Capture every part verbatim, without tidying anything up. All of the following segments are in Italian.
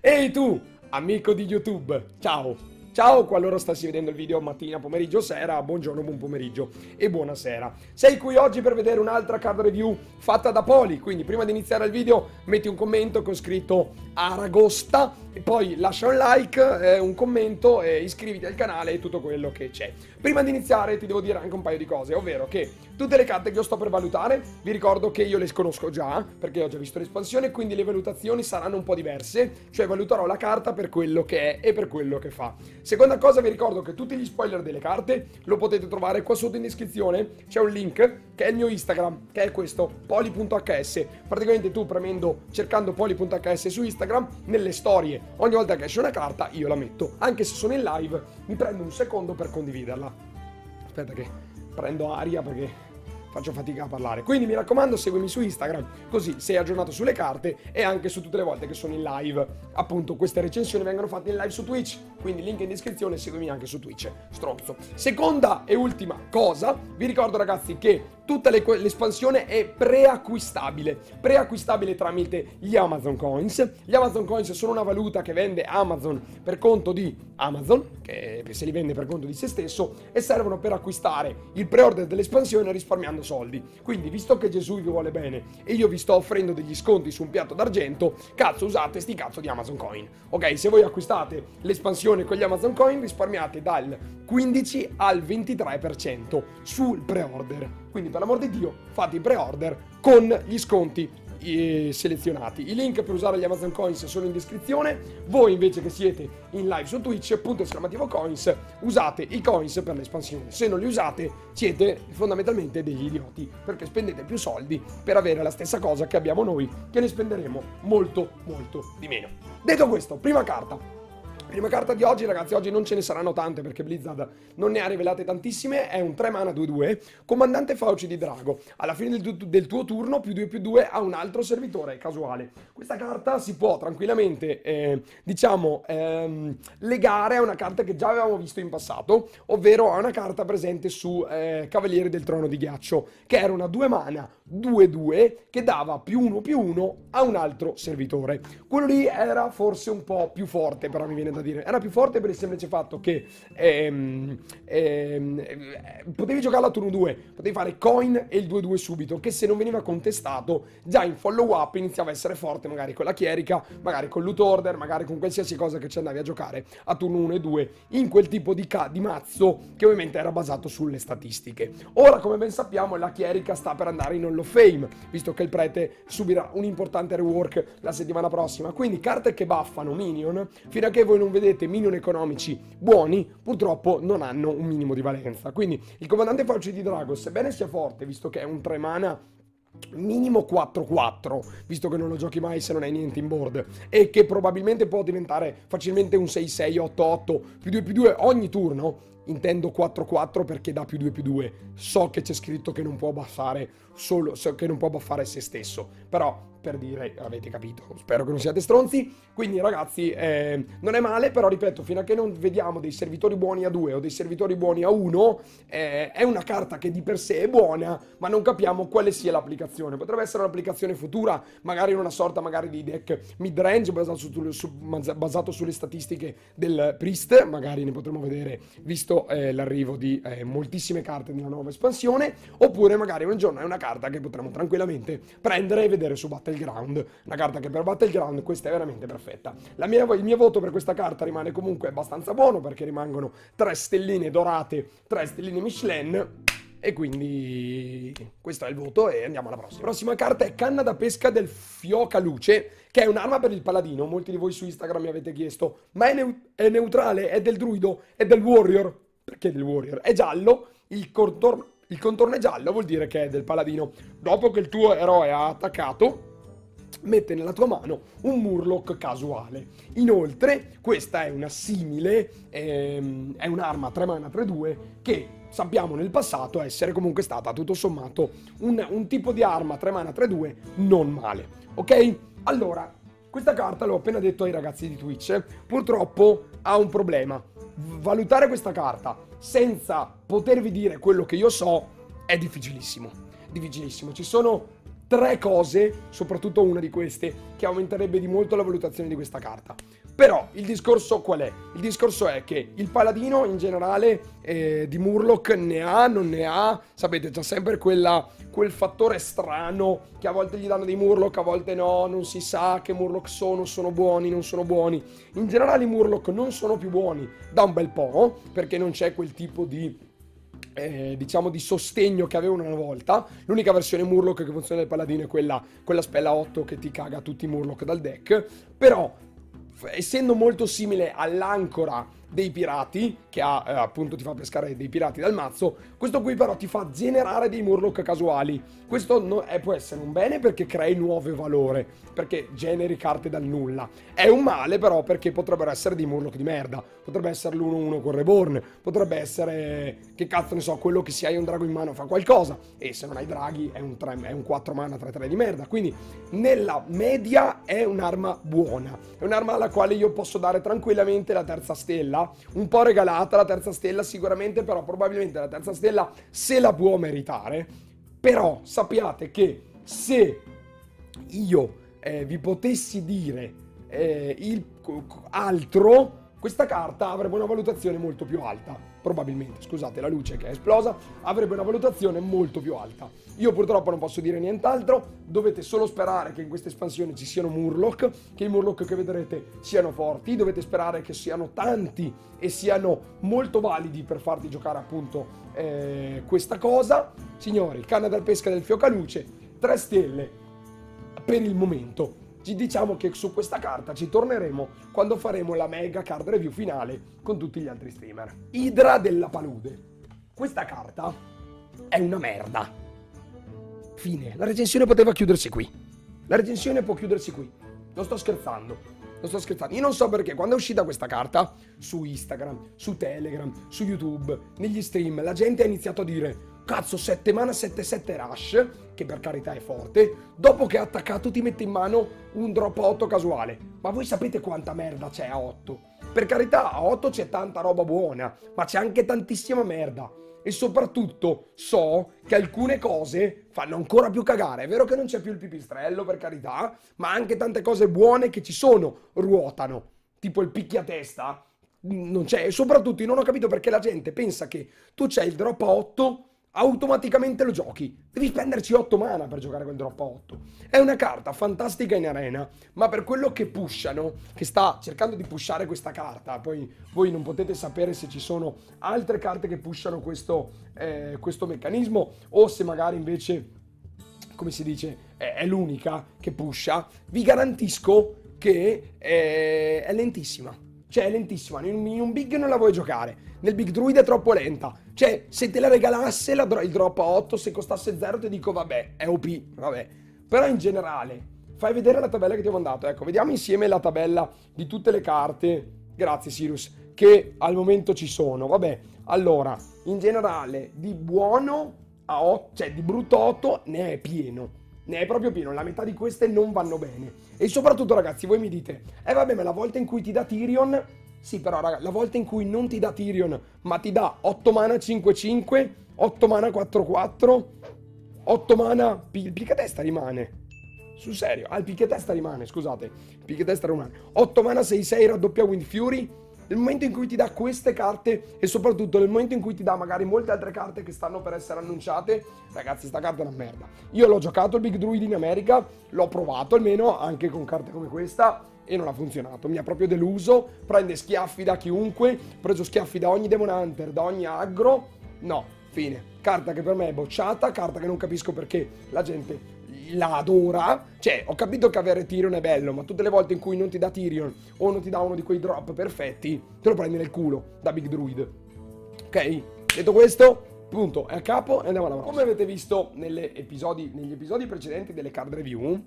Ehi tu, amico di YouTube, ciao! Ciao qualora stassi vedendo il video mattina, pomeriggio, sera, buongiorno, buon pomeriggio e buonasera. Sei qui oggi per vedere un'altra card review fatta da Poli, quindi prima di iniziare il video metti un commento con scritto Aragosta e poi lascia un like, eh, un commento e iscriviti al canale e tutto quello che c'è. Prima di iniziare ti devo dire anche un paio di cose, ovvero che tutte le carte che io sto per valutare, vi ricordo che io le conosco già perché ho già visto l'espansione, quindi le valutazioni saranno un po' diverse, cioè valuterò la carta per quello che è e per quello che fa. Seconda cosa, vi ricordo che tutti gli spoiler delle carte lo potete trovare qua sotto in descrizione, c'è un link che è il mio Instagram, che è questo, poli punto h s. Praticamente tu premendo, cercando poli punto h s su Instagram, nelle storie, ogni volta che esce una carta io la metto, anche se sono in live mi prendo un secondo per condividerla. Aspetta che prendo aria perché faccio fatica a parlare, quindi mi raccomando seguimi su Instagram, così sei aggiornato sulle carte e anche su tutte le volte che sono in live. Appunto queste recensioni vengono fatte in live su Twitch, quindi link in descrizione, seguimi anche su Twitch, stronzo. Seconda e ultima cosa, vi ricordo ragazzi che tutta l'espansione è preacquistabile, preacquistabile tramite gli Amazon Coins. Gli Amazon Coins sono una valuta che vende Amazon per conto di Amazon, che se li vende per conto di se stesso, e servono per acquistare il pre-order dell'espansione risparmiando soldi. Quindi, visto che Gesù vi vuole bene e io vi sto offrendo degli sconti su un piatto d'argento, cazzo usate sti cazzo di Amazon Coin. Ok, se voi acquistate l'espansione con gli Amazon Coin risparmiate dal quindici al ventitré per cento sul pre-order. Quindi per l'amor di Dio fate i pre-order con gli sconti eh, selezionati. I link per usare gli Amazon Coins sono in descrizione. Voi invece che siete in live su Twitch, punto esclamativo coins, usate i coins per l'espansione. Se non li usate siete fondamentalmente degli idioti, perché spendete più soldi per avere la stessa cosa che abbiamo noi, che ne spenderemo molto molto di meno. Detto questo, prima carta. Prima carta di oggi, ragazzi, oggi non ce ne saranno tante perché Blizzard non ne ha rivelate tantissime, è un tre mana due due, Comandante Fauci di Drago. Alla fine del, tu del tuo turno, più due più due a un altro servitore casuale. Questa carta si può tranquillamente, eh, diciamo, ehm, legare a una carta che già avevamo visto in passato, ovvero a una carta presente su eh, Cavalieri del Trono di Ghiaccio, che era una due mana due due che dava più uno più uno a un altro servitore. Quello lì era forse un po' più forte, però mi viene da dire. Era più forte per il semplice fatto che ehm, ehm, potevi giocarla a turno due, potevi fare coin e il due due subito, che se non veniva contestato già in follow up iniziava a essere forte, magari con la chierica, magari con loot order, magari con qualsiasi cosa che ci andavi a giocare a turno uno e due in quel tipo di, di mazzo che ovviamente era basato sulle statistiche. Ora, come ben sappiamo, la chierica sta per andare in Hall of Fame, visto che il prete subirà un importante rework la settimana prossima, quindi carte che buffano minion, fino a che voi non vedete minion economici buoni, purtroppo non hanno un minimo di valenza. Quindi il comandante Fauci di Drago, sebbene sia forte, visto che è un tre mana minimo quattro quattro, visto che non lo giochi mai se non hai niente in board, e che probabilmente può diventare facilmente un sei sei otto otto più due più due ogni turno. Intendo quattro quattro perché dà più due più due. So che c'è scritto che non può buffare solo, che non può buffare se stesso, però per dire, avete capito, spero che non siate stronzi. Quindi ragazzi, eh, non è male, però ripeto, fino a che non vediamo dei servitori buoni a due o dei servitori buoni a uno, eh, è una carta che di per sé è buona, ma non capiamo quale sia l'applicazione. Potrebbe essere un'applicazione futura, magari in una sorta magari di deck midrange basato, su, su, basato sulle statistiche del priest, magari ne potremo vedere, visto Eh, l'arrivo di eh, moltissime carte nella nuova espansione. Oppure magari un giorno è una carta che potremo tranquillamente prendere e vedere su Battleground, una carta che per Battleground questa è veramente perfetta. La mia, il mio voto per questa carta rimane comunque abbastanza buono, perché rimangono tre stelline dorate, tre stelline Michelin, e quindi questo è il voto e andiamo alla prossima. La prossima carta è Canna da pesca del Fiocaluce, che è un'arma per il paladino. Molti di voi su Instagram mi avete chiesto, ma è, ne è neutrale? È del druido? È del warrior? Perché del warrior? È giallo, il contorno, il contorno è giallo, vuol dire che è del paladino. Dopo che il tuo eroe ha attaccato, mette nella tua mano un murloc casuale. Inoltre questa è una simile, ehm, è un'arma tre mana tre due che sappiamo nel passato essere comunque stata tutto sommato un, un tipo di arma tre mana tre due non male. Ok? Allora, questa carta, l'ho appena detto ai ragazzi di Twitch, purtroppo ha un problema. Valutare questa carta senza potervi dire quello che io so è difficilissimo, difficilissimo. Ci sono tre cose, soprattutto una di queste, che aumenterebbe di molto la valutazione di questa carta. Però il discorso qual è? Il discorso è che il paladino in generale eh, di Murloc ne ha, non ne ha, sapete, c'è sempre quella, quel fattore strano che a volte gli danno dei Murloc, a volte no, non si sa che Murloc sono, sono buoni, non sono buoni. In generale i Murloc non sono più buoni da un bel po', perché non c'è quel tipo di... Eh, diciamo di sostegno che avevano una volta. L'unica versione Murloc che funziona del paladino è quella, quella spella otto che ti caga tutti i Murloc dal deck. Però essendo molto simile all'ancora dei pirati, che ha, eh, appunto ti fa pescare dei pirati dal mazzo, questo qui però ti fa generare dei Murloc casuali. Questo no, eh, può essere un bene perché crei nuove valore, perché generi carte dal nulla. È un male però perché potrebbero essere dei Murloc di merda. Potrebbe essere l'uno uno con Reborn, potrebbe essere, che cazzo ne so, quello che se hai un drago in mano fa qualcosa, e se non hai draghi è un, tre, è un quattro mana tre tre di merda. Quindi nella media è un'arma buona, è un'arma alla quale io posso dare tranquillamente la terza stella. Un po' regalata la terza stella sicuramente, però probabilmente la terza stella se la può meritare. Però sappiate che se io eh, vi potessi dire eh, il, altro, questa carta avrebbe una valutazione molto più alta. Probabilmente, scusate la luce che è esplosa, avrebbe una valutazione molto più alta. Io purtroppo non posso dire nient'altro, dovete solo sperare che in questa espansione ci siano Murloc, che i Murloc che vedrete siano forti, dovete sperare che siano tanti e siano molto validi per farti giocare appunto eh, questa cosa. Signori, canna da pesca del Fiocaluce, tre stelle per il momento. Diciamo che su questa carta ci torneremo quando faremo la mega card review finale con tutti gli altri streamer. Idra della Palude. Questa carta è una merda. Fine. La recensione poteva chiudersi qui. La recensione può chiudersi qui. Non sto scherzando. Non sto scherzando. Io non so perché quando è uscita questa carta su Instagram, su Telegram, su YouTube, negli stream, la gente ha iniziato a dire... Cazzo, sette mana, sette sette Rush, che per carità è forte, dopo che ha attaccato ti mette in mano un drop otto casuale. Ma voi sapete quanta merda c'è a otto? Per carità, a otto c'è tanta roba buona, ma c'è anche tantissima merda. E soprattutto so che alcune cose fanno ancora più cagare. È vero che non c'è più il pipistrello, per carità, ma anche tante cose buone che ci sono ruotano, tipo il picchiatesta, non c'è. E soprattutto io non ho capito perché la gente pensa che tu c'hai il drop otto... automaticamente lo giochi. Devi spenderci otto mana per giocare quel drop a otto. È una carta fantastica in arena, ma per quello che pushano, che sta cercando di pushare questa carta, poi voi non potete sapere se ci sono altre carte che pushano questo, eh, questo meccanismo, o se magari invece, come si dice, è, è l'unica che pusha. Vi garantisco che è, è lentissima. Cioè è lentissima, in un big non la vuoi giocare, nel big druid è troppo lenta. Cioè se te la regalasse la dro il drop a otto, se costasse zero ti dico vabbè, è O P, vabbè. Però in generale, fai vedere la tabella che ti ho mandato, ecco, vediamo insieme la tabella di tutte le carte, grazie Sirius, che al momento ci sono, vabbè. Allora, in generale di buono a otto, cioè di brutto otto ne è pieno. Ne è proprio pieno, la metà di queste non vanno bene. E soprattutto ragazzi, voi mi dite, eh vabbè, ma la volta in cui ti dà Tyrion, sì però raga, la volta in cui non ti dà Tyrion, ma ti dà otto mana cinque cinque, otto mana quattro quattro, otto mana, il picchiatesta rimane. Sul serio, ah il picchiatesta rimane, scusate, il picchiatesta rimane. otto mana sei sei, raddoppia Wind Fury. Nel momento in cui ti dà queste carte e soprattutto nel momento in cui ti dà magari molte altre carte che stanno per essere annunciate, ragazzi sta carta è una merda. Io l'ho giocato il Big Druid in America, l'ho provato almeno anche con carte come questa e non ha funzionato, mi ha proprio deluso, prende schiaffi da chiunque, ho preso schiaffi da ogni Demon Hunter, da ogni aggro, no, fine. Carta che per me è bocciata, carta che non capisco perché la gente... la adora. Cioè ho capito che avere Tyrion è bello, ma tutte le volte in cui non ti dà Tyrion o non ti dà uno di quei drop perfetti te lo prendi nel culo da Big Druid. Ok, detto questo punto è a capo e andiamo alla prossima. Come avete visto nelle episodi, negli episodi precedenti delle card review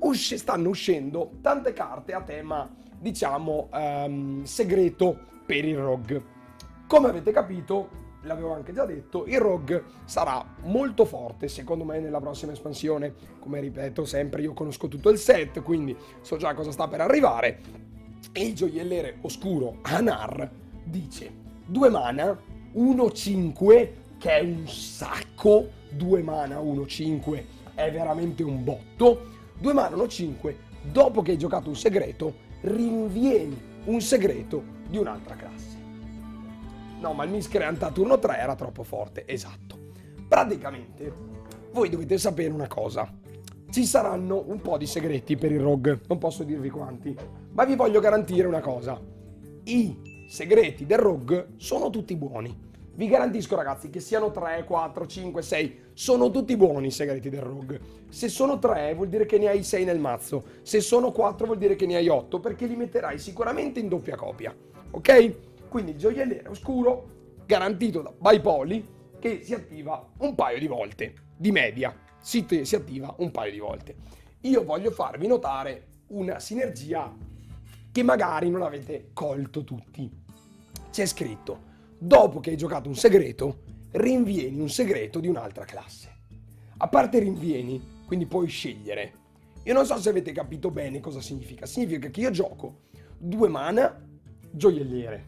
usci, stanno uscendo tante carte a tema diciamo um, segreto per il rogue. Come avete capito, l'avevo anche già detto, il rogue sarà molto forte secondo me nella prossima espansione. Come ripeto sempre, io conosco tutto il set, quindi so già cosa sta per arrivare. E il gioielliere oscuro Anar dice due mana uno cinque, che è un sacco. Due mana uno cinque è veramente un botto. Due mana uno cinque, dopo che hai giocato un segreto, rinvieni un segreto di un'altra classe. No, ma il Miscreant a turno tre era troppo forte, esatto. Praticamente, voi dovete sapere una cosa. Ci saranno un po' di segreti per il rogue, non posso dirvi quanti, ma vi voglio garantire una cosa. I segreti del rogue sono tutti buoni. Vi garantisco, ragazzi, che siano tre, quattro, cinque, sei, sono tutti buoni i segreti del rogue. Se sono tre vuol dire che ne hai sei nel mazzo, se sono quattro vuol dire che ne hai otto, perché li metterai sicuramente in doppia copia, ok? Quindi il gioielliere oscuro, garantito da Bypoli, che si attiva un paio di volte, di media, si, si attiva un paio di volte. Io voglio farvi notare una sinergia che magari non avete colto tutti. C'è scritto: dopo che hai giocato un segreto, rinvieni un segreto di un'altra classe. A parte rinvieni, quindi puoi scegliere. Io non so se avete capito bene cosa significa. Significa che io gioco due mana, gioielliere,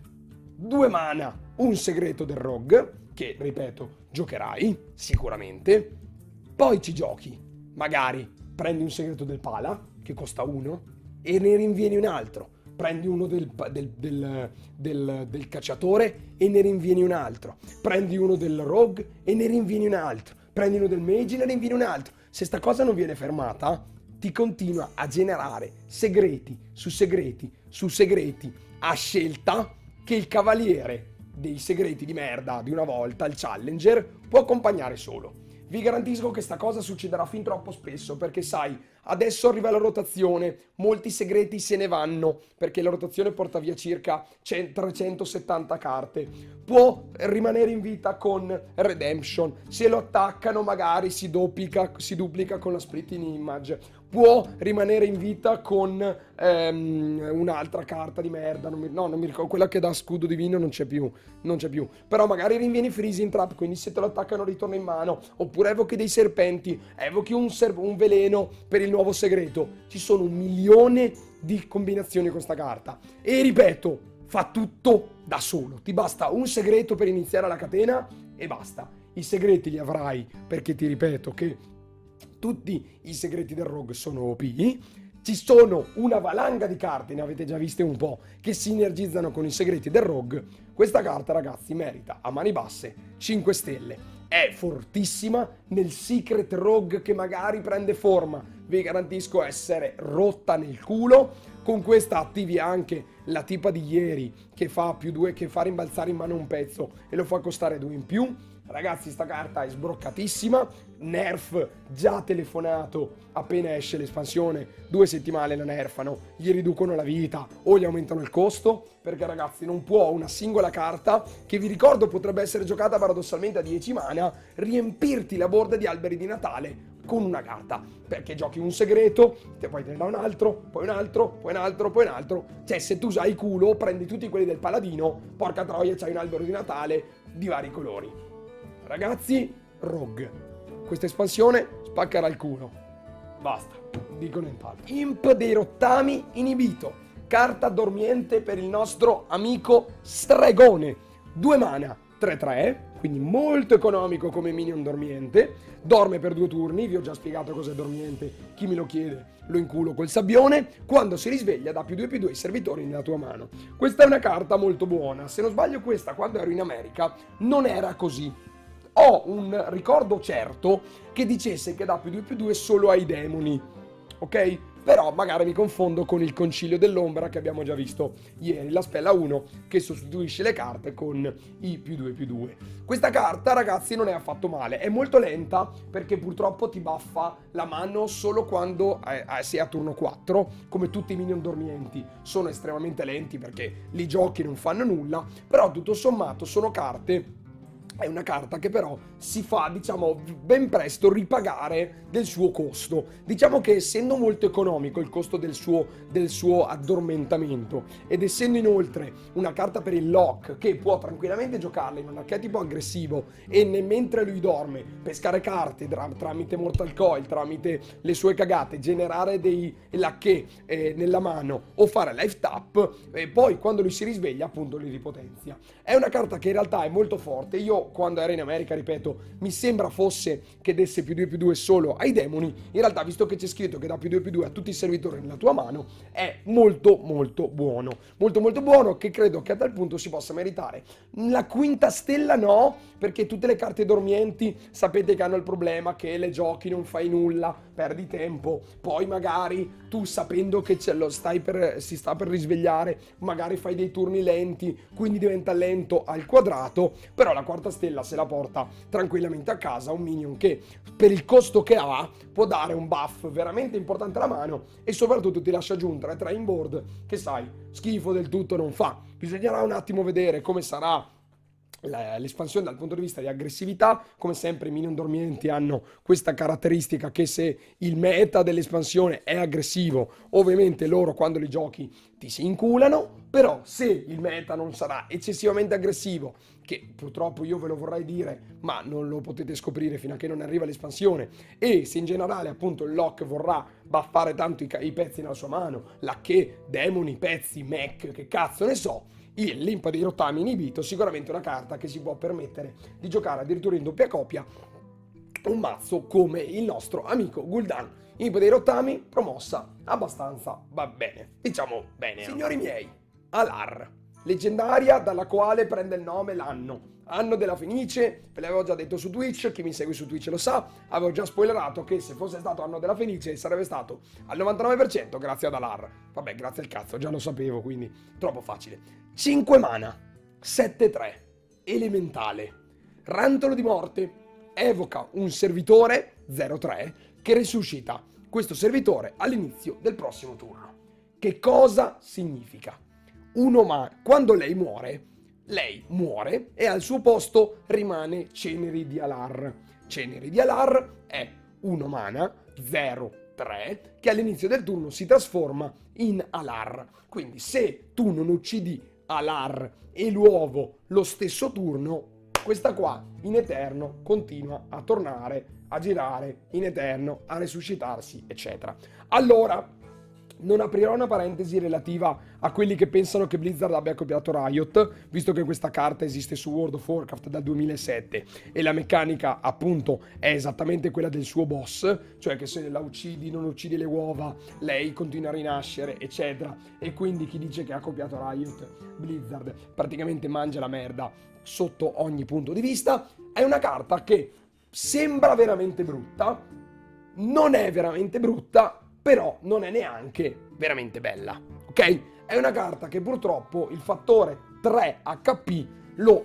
due mana, un segreto del rogue, che, ripeto, giocherai sicuramente. Poi ci giochi, magari prendi un segreto del pala, che costa uno, e ne rinvieni un altro. Prendi uno del, del, del, del, del cacciatore e ne rinvieni un altro. Prendi uno del rogue e ne rinvieni un altro. Prendi uno del mage e ne rinvieni un altro. Se sta cosa non viene fermata, ti continua a generare segreti su segreti su segreti a scelta, che il cavaliere dei segreti di merda di una volta, il challenger, può accompagnare solo. Vi garantisco che sta cosa succederà fin troppo spesso, perché sai, adesso arriva la rotazione, molti segreti se ne vanno, perché la rotazione porta via circa trecentosettanta carte. Può rimanere in vita con Redemption, se lo attaccano magari si duplica, si duplica con la Split in Image, può rimanere in vita con ehm, un'altra carta di merda, non mi, no, non mi ricordo, quella che dà scudo divino non c'è più, non c'è più, però magari rinvieni Freezing Trap, quindi se te lo attaccano ritorna in mano, oppure evochi dei serpenti, evochi un, serv un veleno per il nuovo segreto. Ci sono un milione di combinazioni con sta carta, e ripeto, fa tutto da solo, ti basta un segreto per iniziare la catena e basta. I segreti li avrai, perché ti ripeto che tutti i segreti del rogue sono O P, ci sono una valanga di carte, ne avete già viste un po', che sinergizzano con i segreti del rogue. Questa carta, ragazzi, merita a mani basse cinque stelle, è fortissima nel secret rogue che magari prende forma, vi garantisco essere rotta nel culo. Con questa attivi anche la tipa di ieri che fa più due, che fa rimbalzare in mano un pezzo e lo fa costare due in più. Ragazzi, sta carta è sbroccatissima, nerf già telefonato appena esce l'espansione, due settimane la nerfano, gli riducono la vita o gli aumentano il costo, perché ragazzi non può una singola carta, che vi ricordo potrebbe essere giocata paradossalmente a dieci mana, riempirti la borda di alberi di Natale con una carta, perché giochi un segreto, poi te ne dà un altro, poi un altro, poi un altro, poi un altro. Cioè, se tu sai culo, prendi tutti quelli del paladino, porca troia, c'hai un albero di Natale di vari colori. Ragazzi, rogue, questa espansione spaccherà il culo, basta, dico nient'altro. Imp dei rottami inibito, carta dormiente per il nostro amico stregone, due mana, tre tre, quindi molto economico come minion dormiente, dorme per due turni, vi ho già spiegato cos'è dormiente, chi me lo chiede lo inculo col sabbione, quando si risveglia dà più due più due ai servitori nella tua mano. Questa è una carta molto buona, se non sbaglio questa quando ero in America non era così, ho un ricordo certo che dicesse che dà più due più due solo ai demoni, ok? Però magari mi confondo con il concilio dell'ombra che abbiamo già visto ieri, la spella uno che sostituisce le carte con i più due più due. Questa carta, ragazzi, non è affatto male, è molto lenta perché purtroppo ti baffa la mano solo quando eh, sei a turno quattro, come tutti i minion dormienti sono estremamente lenti perché li giochi e non fanno nulla, però tutto sommato sono carte... È una carta che però si fa, diciamo, ben presto ripagare del suo costo. Diciamo che essendo molto economico il costo del suo, del suo addormentamento, ed essendo inoltre una carta per il lock che può tranquillamente giocarla in un archetipo aggressivo e mentre lui dorme pescare carte tramite Mortal Coil, tramite le sue cagate, generare dei lacchè eh, nella mano o fare life tap, e poi quando lui si risveglia appunto li ripotenzia. È una carta che in realtà è molto forte, io io quando ero in America, ripeto, mi sembra fosse che desse più due più due solo ai demoni, in realtà visto che c'è scritto che dà più due più due a tutti i servitori nella tua mano, è molto molto buono, molto molto buono, che credo che a tal punto si possa meritare. La quinta stella no, perché tutte le carte dormienti sapete che hanno il problema che le giochi, non fai nulla, perdi tempo, poi magari tu sapendo che ce lo stai per, si sta per risvegliare, magari fai dei turni lenti, quindi diventa lento al quadrato, però la quarta stella se la porta tranquillamente a casa un minion che per il costo che ha può dare un buff veramente importante alla mano e soprattutto ti lascia giù un tre tre in board che sai, schifo del tutto non fa. Bisognerà un attimo vedere come sarà l'espansione dal punto di vista di aggressività. Come sempre i minion dormienti hanno questa caratteristica che se il meta dell'espansione è aggressivo, ovviamente loro quando li giochi ti si inculano, però se il meta non sarà eccessivamente aggressivo, che purtroppo io ve lo vorrei dire ma non lo potete scoprire fino a che non arriva l'espansione, e se in generale appunto il lock vorrà buffare tanto i, i pezzi nella sua mano, la che, demoni, pezzi, mech, che cazzo ne so, il Limpa dei rottami inibito, sicuramente una carta che si può permettere di giocare addirittura in doppia copia un mazzo come il nostro amico Gul'dan. Limpa dei rottami, promossa, abbastanza va bene, diciamo bene. Signori miei, Al'ar, leggendaria dalla quale prende il nome l'anno. Anno della Fenice, ve l'avevo già detto su Twitch, chi mi segue su Twitch lo sa, avevo già spoilerato che se fosse stato Anno della Fenice sarebbe stato al novantanove per cento grazie ad Al'ar. Vabbè, grazie al cazzo, già lo sapevo, quindi troppo facile. cinque mana, sette tre, elementale, rantolo di morte, evoca un servitore, zero tre, che resuscita questo servitore all'inizio del prossimo turno. Che cosa significa? Uno ma quando lei muore... Lei muore e al suo posto rimane Ceneri di Al'ar. Ceneri di Al'ar è uno mana, zero tre, che all'inizio del turno si trasforma in Al'ar. Quindi se tu non uccidi Al'ar e l'uovo lo stesso turno, questa qua in eterno continua a tornare, a girare in eterno, a resuscitarsi, eccetera. Allora... non aprirò una parentesi relativa a quelli che pensano che Blizzard abbia copiato Riot, visto che questa carta esiste su World of Warcraft dal duemilasette e la meccanica appunto è esattamente quella del suo boss, cioè che se la uccidi, non uccidi le uova, lei continua a rinascere, eccetera, e quindi chi dice che ha copiato Riot, Blizzard praticamente mangia la merda sotto ogni punto di vista. È una carta che sembra veramente brutta, non è veramente brutta, però non è neanche veramente bella, ok? È una carta che purtroppo il fattore tre H P lo,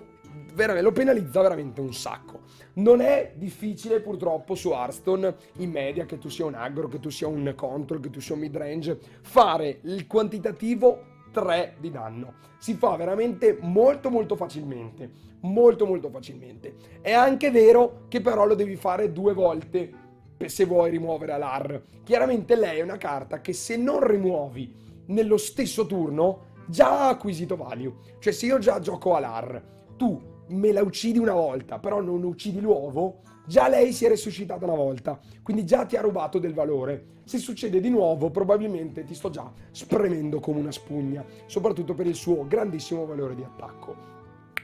lo penalizza veramente un sacco. Non è difficile purtroppo su Hearthstone, in media, che tu sia un aggro, che tu sia un control, che tu sia un midrange, fare il quantitativo tre di danno. Si fa veramente molto molto facilmente, molto molto facilmente. È anche vero che però lo devi fare due volte, se vuoi rimuovere Al'ar. Chiaramente lei è una carta che se non rimuovi nello stesso turno già ha acquisito value, cioè se io già gioco Al'ar, tu me la uccidi una volta però non uccidi l'uovo, già lei si è resuscitata una volta, quindi già ti ha rubato del valore. Se succede di nuovo probabilmente ti sto già spremendo come una spugna, soprattutto per il suo grandissimo valore di attacco,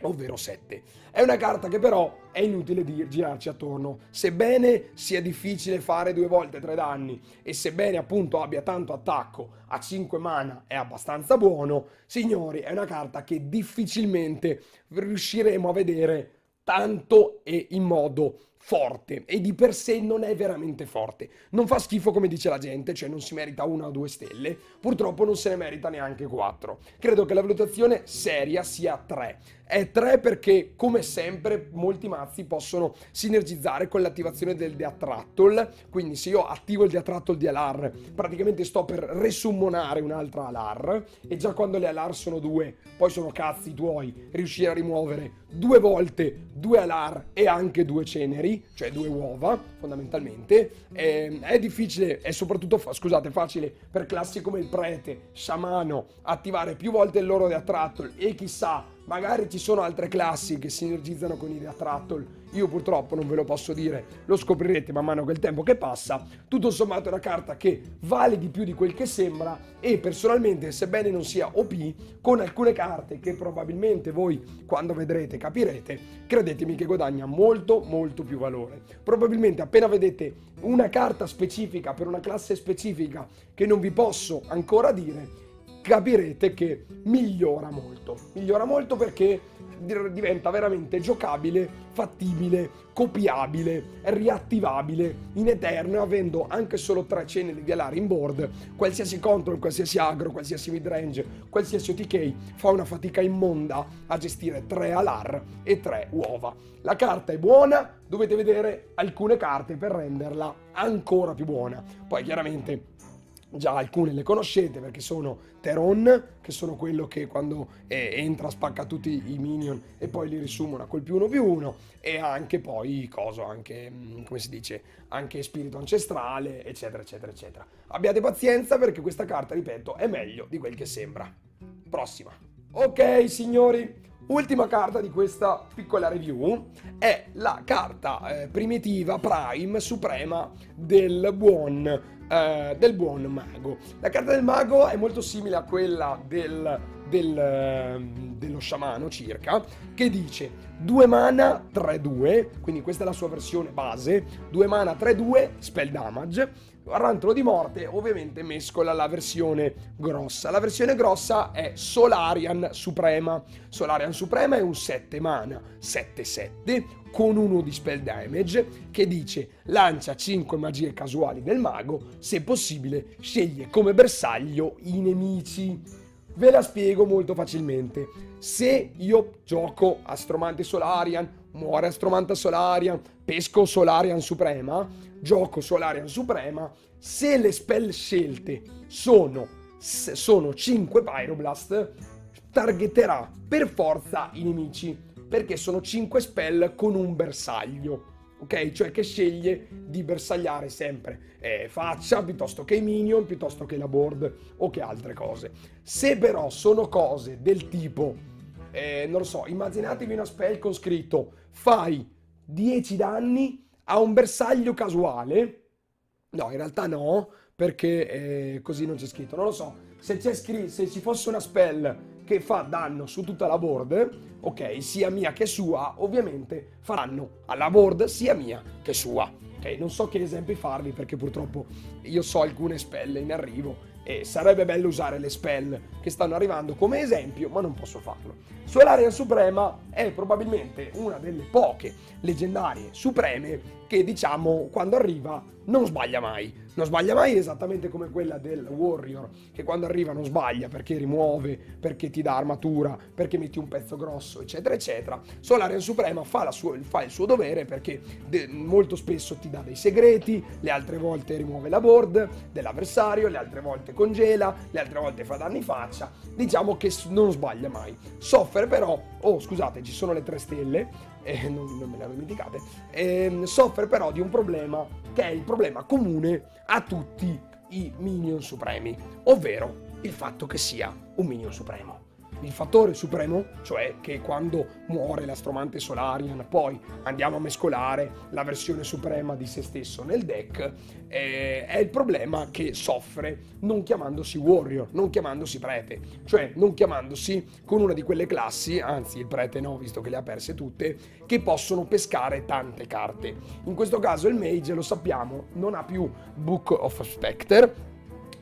ovvero sette. È una carta che però è inutile di girarci attorno, sebbene sia difficile fare due volte tre danni e sebbene appunto abbia tanto attacco, a cinque mana è abbastanza buono. Signori, è una carta che difficilmente riusciremo a vedere tanto e in modo forte, e di per sé non è veramente forte, non fa schifo come dice la gente, cioè non si merita una o due stelle, purtroppo non se ne merita neanche quattro. Credo che la valutazione seria sia tre, è tre perché come sempre molti mazzi possono sinergizzare con l'attivazione del Deathrattle, quindi se io attivo il Deathrattle di Al'ar praticamente sto per resummonare un'altra Al'ar, e già quando le Al'ar sono due poi sono cazzi tuoi riuscire a rimuovere due volte due Al'ar e anche due Ceneri, cioè due uova fondamentalmente. Eh, è difficile, è soprattutto fa, scusate, facile per classi come il prete, sciamano, attivare più volte il loro Deathrattle e chissà magari ci sono altre classi che sinergizzano con i Deathrattle. Io purtroppo non ve lo posso dire, lo scoprirete man mano che il tempo che passa. Tutto sommato è una carta che vale di più di quel che sembra e personalmente, sebbene non sia O P, con alcune carte che probabilmente voi quando vedrete capirete, credetemi che guadagna molto molto più valore. Probabilmente appena vedete una carta specifica per una classe specifica che non vi posso ancora dire, capirete che migliora molto, migliora molto perché diventa veramente giocabile, fattibile, copiabile, riattivabile in eterno, avendo anche solo tre ceneri di Al'ar in board. Qualsiasi control, qualsiasi agro, qualsiasi midrange, qualsiasi O T K fa una fatica immonda a gestire tre Al'ar e tre uova. La carta è buona, dovete vedere alcune carte per renderla ancora più buona. Poi chiaramente già alcune le conoscete perché sono Teron, che sono quello che quando eh, entra spacca tutti i minion e poi li risummona col più uno più uno, e anche poi coso, anche come si dice, anche spirito ancestrale, eccetera eccetera eccetera. Abbiate pazienza perché questa carta, ripeto, è meglio di quel che sembra. Prossima. Ok signori, ultima carta di questa piccola review è la carta eh, primitiva Prime Suprema del buon Uh, del buon mago. La carta del mago è molto simile a quella del, del, uh, dello sciamano circa, che dice due mana tre due, quindi questa è la sua versione base, due mana tre due spell damage, rantolo di morte. Ovviamente mescola la versione grossa, la versione grossa è Solarian Suprema. Solarian Suprema è un sette mana sette sette con uno di spell damage, che dice lancia cinque magie casuali del mago, se possibile sceglie come bersaglio i nemici. Ve la spiego molto facilmente. Se io gioco Astromante Solarian, muore Astromante Solarian, pesco Solarian Suprema, gioco Solarian Suprema, se le spell scelte sono, sono cinque Pyroblast, targeterà per forza i nemici, perché sono cinque spell con un bersaglio. Ok? Cioè che sceglie di bersagliare sempre eh, faccia piuttosto che i minion, piuttosto che la board o che altre cose. Se però sono cose del tipo, eh, non lo so, immaginatevi una spell con scritto fai dieci danni a un bersaglio casuale, no in realtà no, perché eh, così non c'è scritto, non lo so, se, c'è scritto, se ci fosse una spell che fa danno su tutta la board, ok, sia mia che sua, ovviamente faranno alla board sia mia che sua. Ok, non so che esempi farvi perché purtroppo io so alcune spell in arrivo e sarebbe bello usare le spell che stanno arrivando come esempio, ma non posso farlo. Solarian Suprema è probabilmente una delle poche leggendarie supreme che, diciamo, quando arriva non sbaglia mai. Non sbaglia mai, esattamente come quella del Warrior, che quando arriva non sbaglia perché rimuove, perché ti dà armatura, perché metti un pezzo grosso, eccetera, eccetera. Solarian Suprema fa, la sua, fa il suo dovere perché molto spesso ti dà dei segreti, le altre volte rimuove la board dell'avversario, le altre volte congela, le altre volte fa danni faccia. Diciamo che non sbaglia mai. Soffre però, oh scusate, ci sono le tre stelle, Eh, non, non me le ho dimenticate, eh, soffre però di un problema che è il problema comune a tutti i minion supremi, ovvero il fatto che sia un minion supremo. Il fattore supremo, cioè che quando muore l'Astromante Solarian poi andiamo a mescolare la versione suprema di se stesso nel deck, eh, è il problema che soffre non chiamandosi Warrior, non chiamandosi Prete, cioè non chiamandosi con una di quelle classi, anzi il Prete no, visto che le ha perse tutte, che possono pescare tante carte. In questo caso il Mage, lo sappiamo, non ha più Book of Spectre,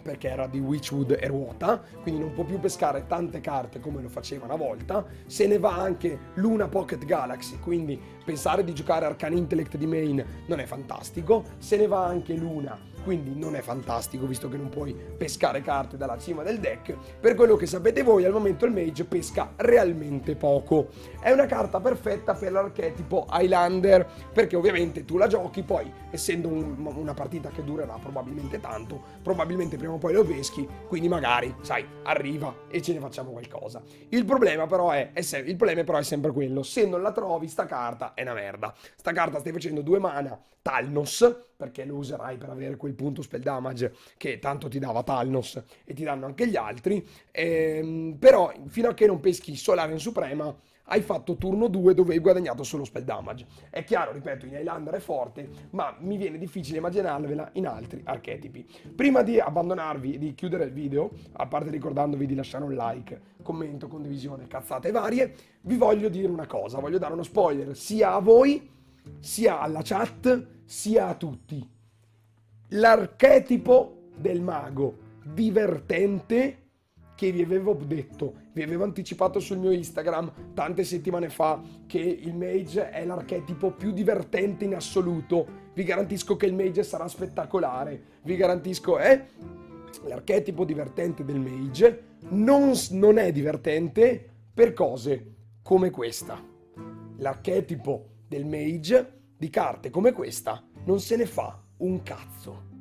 perché era di Witchwood e ruota, quindi non può più pescare tante carte come lo faceva una volta. Se ne va anche Luna Pocket Galaxy, quindi pensare di giocare Arcane Intellect di main non è fantastico. Se ne va anche Luna, quindi non è fantastico, visto che non puoi pescare carte dalla cima del deck. Per quello che sapete voi, al momento il Mage pesca realmente poco. È una carta perfetta per l'archetipo Highlander, perché ovviamente tu la giochi, poi essendo un, una partita che durerà probabilmente tanto, probabilmente prima poi lo peschi, quindi magari, sai, arriva e ce ne facciamo qualcosa. Il problema però è, è se, il problema però è sempre quello: se non la trovi sta carta è una merda. Sta carta stai facendo due mana Thalnos, perché lo userai per avere quel punto spell damage che tanto ti dava Thalnos e ti danno anche gli altri. Ehm, però fino a che non peschi Solarian Suprema hai fatto turno due dove hai guadagnato solo spell damage. È chiaro, ripeto, in Highlander è forte, ma mi viene difficile immaginarvela in altri archetipi. Prima di abbandonarvi e di chiudere il video, a parte ricordandovi di lasciare un like, commento, condivisione, cazzate varie, vi voglio dire una cosa, voglio dare uno spoiler sia a voi, sia alla chat, sia a tutti. L'archetipo del mago divertente che vi avevo detto, vi avevo anticipato sul mio Instagram tante settimane fa che il mage è l'archetipo più divertente in assoluto. Vi garantisco che il mage sarà spettacolare, vi garantisco è eh? l'archetipo divertente del mage non, non è divertente per cose come questa. L'archetipo del mage di carte come questa non se ne fa un cazzo.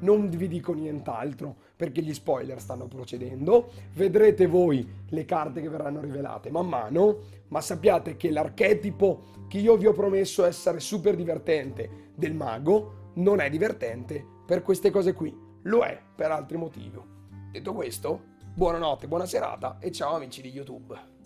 Non vi dico nient'altro perché gli spoiler stanno procedendo, vedrete voi le carte che verranno rivelate man mano, ma sappiate che l'archetipo che io vi ho promesso essere super divertente del mago non è divertente per queste cose qui, lo è per altri motivi. Detto questo, buonanotte, buona serata e ciao amici di YouTube.